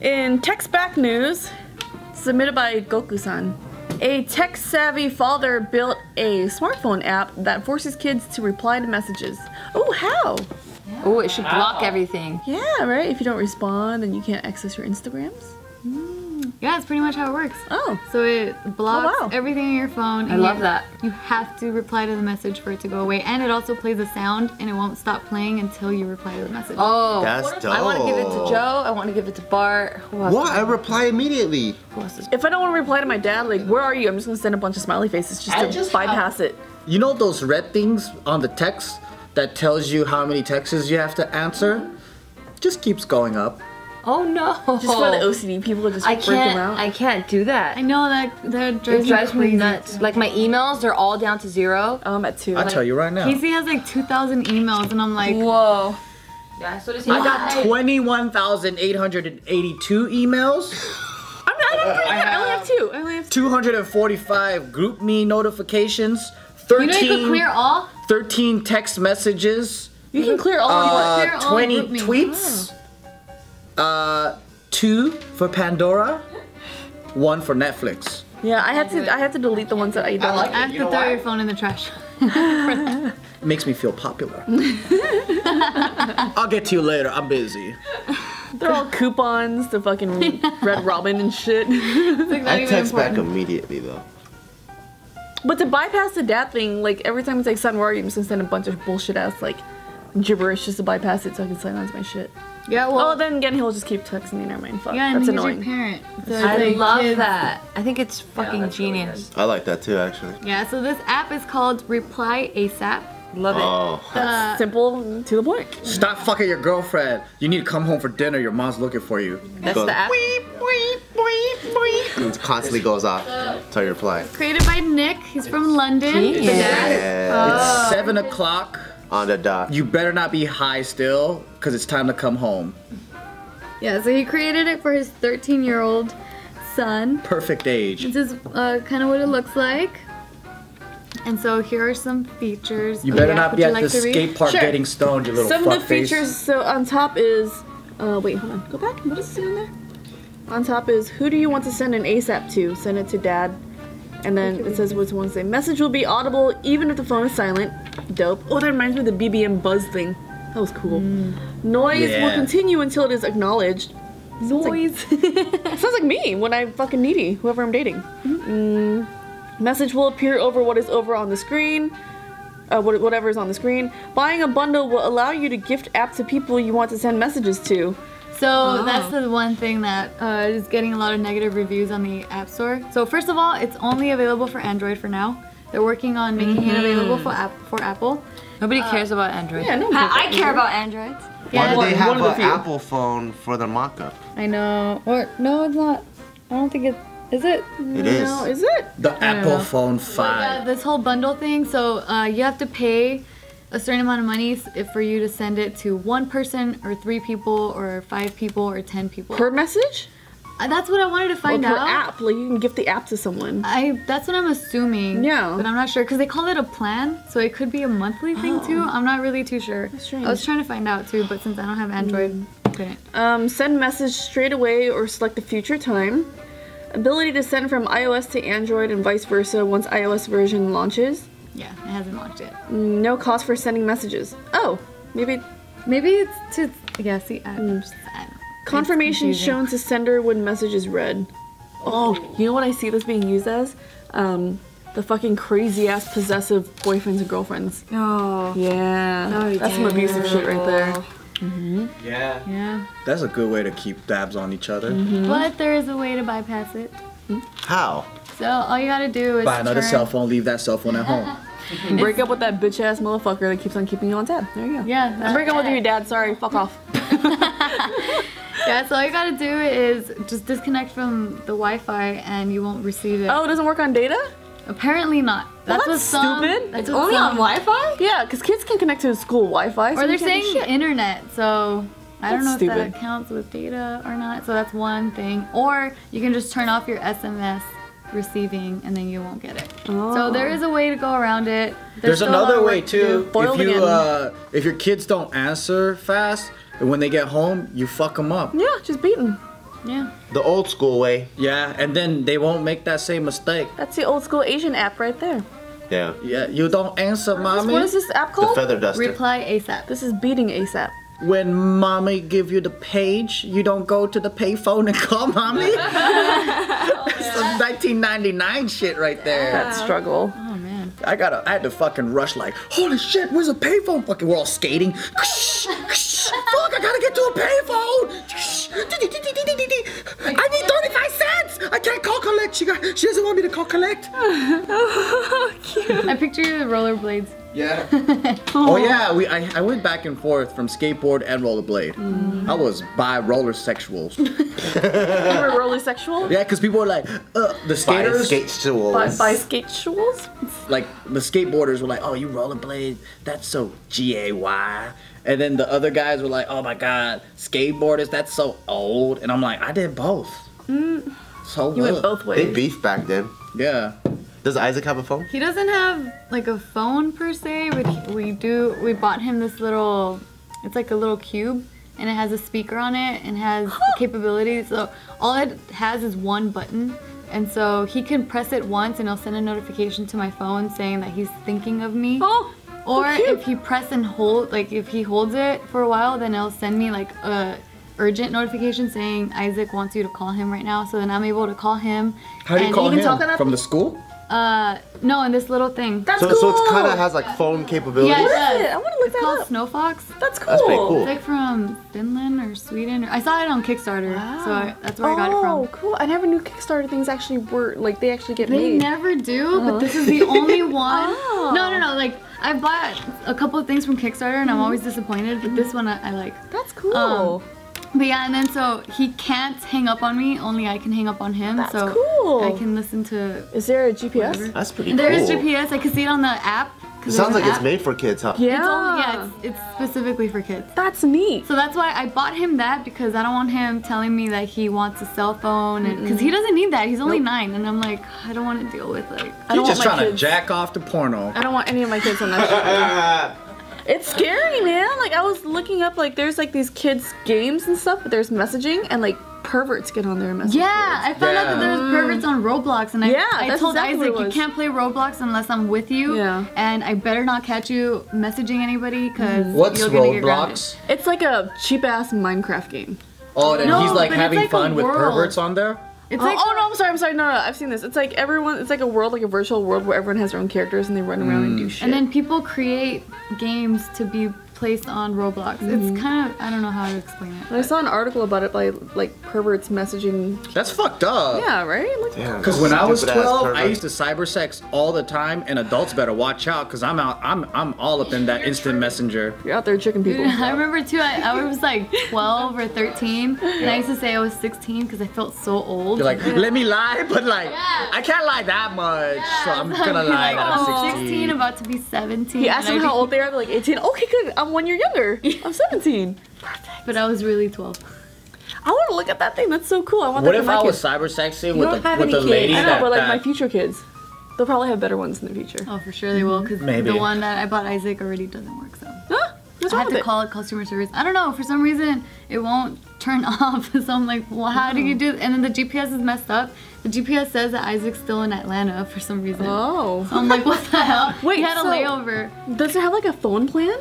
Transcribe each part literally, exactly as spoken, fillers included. In text back news, submitted by Goku san, a tech-savvy father built a smartphone app that forces kids to reply to messages. Oh, how? Yeah. Oh, it should block wow. everything. Yeah, right? If you don't respond, then you can't access your Instagrams. Mm. Yeah, that's pretty much how it works. Oh. So it blocks oh, wow. everything on your phone. I love that. You have to reply to the message for it to go away. And it also plays a sound, and it won't stop playing until you reply to the message. Oh. That's dope. I want to give it to Joe. I want to give it to Bart. What? I reply immediately. If I don't want to reply to my dad, like, where are you? I'm just going to send a bunch of smiley faces just I to just bypass it. You know those red things on the text that tells you how many texts you have to answer? Mm-hmm. Just keeps going up. Oh no! Just for the O C D people are just I can't, them out. I can't do that. I know that that drives, it drives me nuts. Like my emails, they're all down to zero. Oh, I'm at two. I'll like, tell you right now. Casey has like two thousand emails, and I'm like, whoa. Yeah, so does he. I got twenty-one thousand eight hundred and eighty-two emails. I'm not. I'm pretty I, have, I only have two. I only have two hundred and forty-five group me notifications. Thirteen. You know you could clear all. Thirteen text messages. You can clear all. Uh, you clear all Twenty all tweets. Oh. Uh, two for Pandora, one for Netflix. Yeah, I had to I had to delete the ones that I don't like. I have to throw your phone in the trash. Makes me feel popular. I'll get to you later, I'm busy. They're all coupons to fucking Red Robin and shit. Like I text back immediately though. But to bypass the dad thing, like every time it's like, son, where are you? I'm just gonna send a bunch of bullshit ass like gibberish just to bypass it so I can sign on to my shit. Yeah, well, oh, then again, he'll just keep texting me. Never mind. Fuck. Yeah, and that's annoying. Your parent. So I love kids. That. I think it's fucking yeah, genius. Really I like that too, actually. Yeah. So this app is called Reply ASAP. Love oh, it. Uh, simple to the point. Stop fucking your girlfriend. You need to come home for dinner. Your mom's looking for you. That's goes, the app. Weep, weep, weep, weep. It constantly goes off. Tell your reply. Created by Nick. He's from London. Yes. Yes. Oh. It's seven o'clock. On the dock. You better not be high still, because it's time to come home. Yeah, so he created it for his thirteen-year-old son. Perfect age. This is uh, kind of what it looks like. And so here are some features. You better not be at the skate park getting stoned, you little fuckface. Some of the features, so on top is, uh, wait, hold on, go back, what is it on there? On top is, who do you want to send an ASAP to? Send it to dad. And then it says what's one say. Message will be audible even if the phone is silent. Dope. Oh, that reminds me of the B B M buzz thing. That was cool. Mm. Noise yeah. will continue until it is acknowledged. Noise. Sounds like, sounds like me when I'm fucking needy, whoever I'm dating. Mm-hmm. mm. Message will appear over what is over on the screen. Uh, whatever is on the screen. Buying a bundle will allow you to gift apps to people you want to send messages to. So oh. that's the one thing that uh, is getting a lot of negative reviews on the App Store. So first of all, it's only available for Android for now. They're working on making mm-hmm. it available for, app for Apple. Nobody uh, cares about Android. Yeah, no I, I Android. care about Androids. Yeah. Why do they have an the Apple phone for their mock-up? I know. Or no, it's not. I don't think it's... Is it? It is. No, is it? The Apple know. phone five. Well, yeah, this whole bundle thing, so uh, you have to pay a certain amount of money for you to send it to one person or three people or five people or ten people. Per message? Uh, that's what I wanted to find well, per out. Per app, like you can gift the app to someone. I that's what I'm assuming. Yeah. But I'm not sure because they call it a plan, so it could be a monthly thing oh. too. I'm not really too sure. That's strange. I was trying to find out too, but since I don't have Android, mm. I couldn't. Um, send message straight away or select the future time. Ability to send from iOS to Android and vice versa once iOS version launches. Yeah, it hasn't launched yet. No cost for sending messages. Oh, maybe, maybe it's to yeah. See, I'm just, I'm, confirmation shown to sender when message is read. Oh, you know what I see this being used as? Um, the fucking crazy ass possessive boyfriends and girlfriends. Oh, yeah, no, that's some abusive shit right there. Mm-hmm. Yeah, yeah. That's a good way to keep dabs on each other. Mm-hmm. But there is a way to bypass it. How? So all you gotta do is buy another turn. cell phone. Leave that cell phone at home. And break up with that bitch ass motherfucker that keeps on keeping you on tab. There you go. Yeah. And break up with your dad. Sorry. Fuck off. Yeah. So all you gotta do is just disconnect from the Wi-Fi and you won't receive it. Oh, it doesn't work on data? Apparently not. That's, well, that's some, stupid. That's it's only some. on Wi-Fi? Yeah, because kids can connect to school Wi-Fi. So or they're saying internet. So I don't that's know stupid. if that counts with data or not. So that's one thing. Or you can just turn off your S M S receiving and then you won't get it. Oh. So there is a way to go around it. There's, There's another way too. To if, you, uh, if your kids don't answer fast, when they get home, you fuck them up. Yeah, just beat them. Yeah. The old school way. Yeah, and then they won't make that same mistake. That's the old school Asian app right there. Yeah. Yeah, you don't answer mommy. What is this app called? The feather duster. Reply ASAP. This is beating ASAP. When mommy give you the page, you don't go to the payphone and call mommy? That's some nineteen ninety-nine shit right there. That struggle. Oh man. I gotta, I had to fucking rush like, holy shit, where's a payphone? Fucking, we're all skating. Fuck, I gotta get to a payphone. I need thirty-five cents. I can't call collect. She got, she doesn't want me to call collect. Oh, cute. I picture you with rollerblades. Yeah. Oh yeah, we I, I went back and forth from skateboard and rollerblade. Mm. I was bi roller sexual. You were roller sexual? Yeah, because people were like, uh, the skaters. Bi skatesexuals. Bi skatesexuals? Like the skateboarders were like, oh, you rollerblade? That's so G A Y. And then the other guys were like, oh my god, skateboarders? That's so old. And I'm like, I did both. Mm. So you went both ways. They beefed back then. Yeah. Does Isaac have a phone? He doesn't have like a phone per se, but he, we do. We bought him this little, it's like a little cube, and it has a speaker on it and has capabilities. So all it has is one button, and so he can press it once and it'll send a notification to my phone saying that he's thinking of me. Oh, or so if he press and hold, like if he holds it for a while, then it'll send me like a urgent notification saying Isaac wants you to call him right now. So then I'm able to call him. How do you and call him? Talk from the school? Uh, no, in this little thing. That's so, cool. So it kind of has like phone capabilities. Yeah, it does. I want to look it's that up. It's called Snow Fox. That's cool. That's pretty cool. It's like from Finland or Sweden. Or, I saw it on Kickstarter, wow. So I, that's where oh, I got it from. Oh, cool! I never knew Kickstarter things actually were like they actually get they made. They never do, oh. But this is the only one. Oh. No, no, no. Like I bought a couple of things from Kickstarter, and mm. I'm always disappointed. But mm. this one I, I like. That's cool. Um, But yeah, and then so he can't hang up on me, only I can hang up on him. That's so cool. I can listen to. Is there a G P S? Whatever. That's pretty cool. There is G P S. I can see it on the app. It sounds like app. It's made for kids, huh? Yeah. It's only, yeah, it's, it's specifically for kids. That's neat. So that's why I bought him that, because I don't want him telling me that he wants a cell phone, and because he doesn't need that. He's only nope. nine, and I'm like, I don't want to deal with like. I don't He's want just my trying kids. To jack off to porno. I don't want any of my kids on that. It's scary, man. Like I was looking up, like there's like these kids games and stuff, but there's messaging and like perverts get on there and message. Yeah, kids. I found yeah. out that there's perverts on Roblox, and I, yeah, I told exactly Isaac you can't play Roblox unless I'm with you. Yeah. And I better not catch you messaging anybody because what's you'll Roblox? Get grounded. It's like a cheap ass Minecraft game. Oh, and no, he's like having like fun with perverts on there. It's oh, like, oh no, I'm sorry, I'm sorry, no, no, I've seen this. It's like everyone, it's like a world, like a virtual world where everyone has their own characters and they run around mm. and do shit. And then people create games to be placed on Roblox. Mm-hmm. It's kind of, I don't know how to explain it. I saw an article about it by like perverts messaging. That's fucked up. Yeah, right? Because like, when I was twelve, I used to cybersex all the time, and adults better watch out because I'm out, I'm, I'm all up in that instant messenger. You're out there chicken people. Dude, I remember too, I, I was like twelve or thirteen, yeah. and I used to say I was sixteen because I felt so old. You're like, let me lie, but like, yeah. I can't lie that much, yeah, so I'm gonna lie like, that I'm sixteen. sixteen, about to be seventeen. You asked them how old they are, they're like eighteen. Okay, good. I'm one year younger. I'm seventeen. Perfect. But I was really twelve. I want to look at that thing. That's so cool. I want what that if I was cybersexing with the, with the lady? I know, that, but like that. My future kids, they'll probably have better ones in the future. Oh, for sure they will, because the one that I bought Isaac already doesn't work. So huh? What's I had to it? Call it customer service. I don't know. For some reason, it won't turn off. So I'm like, well, how do you do? And then the G P S is messed up. The G P S says that Isaac's still in Atlanta for some reason. Oh. So I'm like, what the hell? Wait, he had so a layover. Does it have like a phone plan?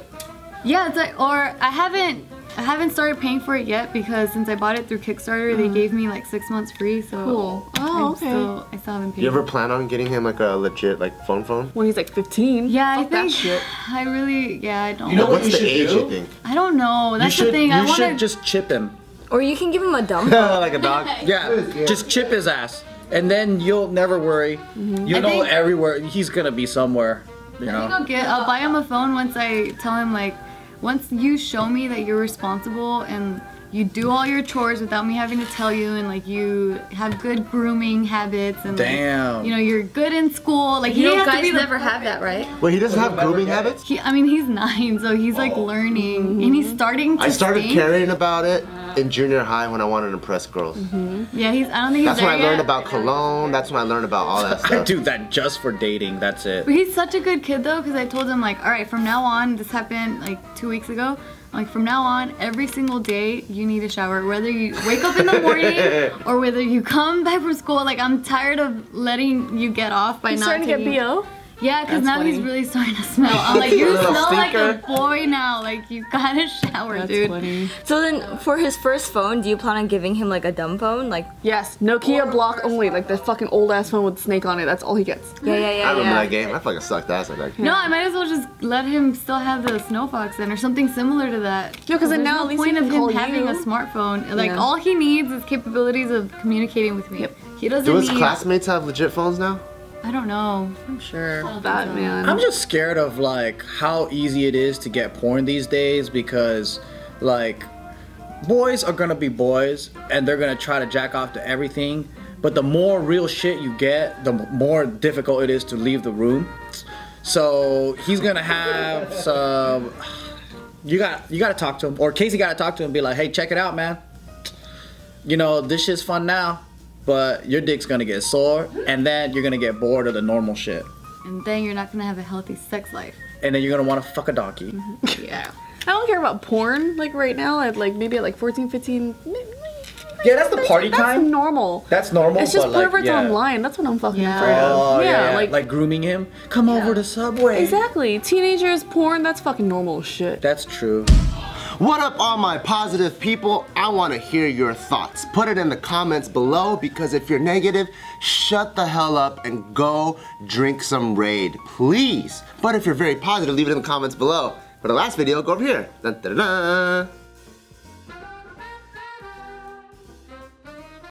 Yeah, it's like, or I haven't, I haven't started paying for it yet because since I bought it through Kickstarter, uh, they gave me like six months free. So cool. Oh, I'm okay. Still, I still haven't paid. You ever plan on getting him like a legit like phone phone? When he's like fifteen. Yeah, I Fuck think. That shit. I really, yeah, I don't. You know, know. What's you the age? Do? I think. I don't know. That's should, the thing. You I wanna... should just chip him. Or you can give him a dump. Like a dog. Yeah, just chip his ass, and then you'll never worry. Mm-hmm. You I know, think... everywhere he's gonna be somewhere. You know? I think I'll get. I'll buy him a phone once I tell him like, once you show me that you're responsible and you do all your chores without me having to tell you, and like you have good grooming habits and damn, like, you know you're good in school. Like you he know, guys to never have that, right? Well, he doesn't well, have grooming habits. He, I mean, he's nine, so he's like oh. learning mm-hmm. and he's starting. to I started think. caring about it in junior high when I wanted to impress girls. Mm-hmm. Yeah, he's. I don't think he's That's there when I yet. learned about cologne. That's when I learned about all that stuff. I do that just for dating. That's it. But he's such a good kid though, because I told him like, all right, from now on, this happened like two weeks ago. Like from now on, every single day you need a shower, whether you wake up in the morning or whether you come back from school. Like I'm tired of letting you get off by You're not starting taking... to get B O? Yeah, because now funny. He's really starting to smell. I'm like, you smell like a boy now. Like, you gotta shower, That's dude. Funny. So then, for his first phone, do you plan on giving him like a dumb phone? Like, yes, Nokia block only. Phone. Like the fucking old ass phone with the snake on it. That's all he gets. Yeah, yeah, yeah. I remember yeah. that game. I fucking sucked ass at that game. No, I might as well just let him still have the Snow Fox then, or something similar to that. No, because then now no at least point of him having you. a smartphone. Like, yeah. all he needs is capabilities of communicating with me. Yep. He doesn't. Do his need... classmates have legit phones now? I don't know. I'm sure. Oh, that, man. I'm just scared of like how easy it is to get porn these days, because like boys are gonna be boys and they're gonna try to jack off to everything. But the more real shit you get, the more difficult it is to leave the room. So he's gonna have some. You got you gotta talk to him, or Casey gotta talk to him and be like, hey, check it out, man. You know, this shit's fun now. But your dick's gonna get sore, and then you're gonna get bored of the normal shit. And then you're not gonna have a healthy sex life. And then you're gonna wanna fuck a donkey. Mm-hmm. Yeah. I don't care about porn, like right now, at like maybe at like fourteen, fifteen. Yeah, that's the party that's, time. That's normal. That's normal. It's just but perverts like, yeah. online. That's what I'm fucking yeah. afraid of. Oh, yeah, yeah, like like grooming him. Come yeah. over to Subway. Exactly. Teenagers, porn. That's fucking normal shit. That's true. What up, all my positive people? I want to hear your thoughts. Put it in the comments below, because if you're negative, shut the hell up and go drink some Raid, please. But if you're very positive, leave it in the comments below. For the last video, go over here. Dun, dun, dun, dun.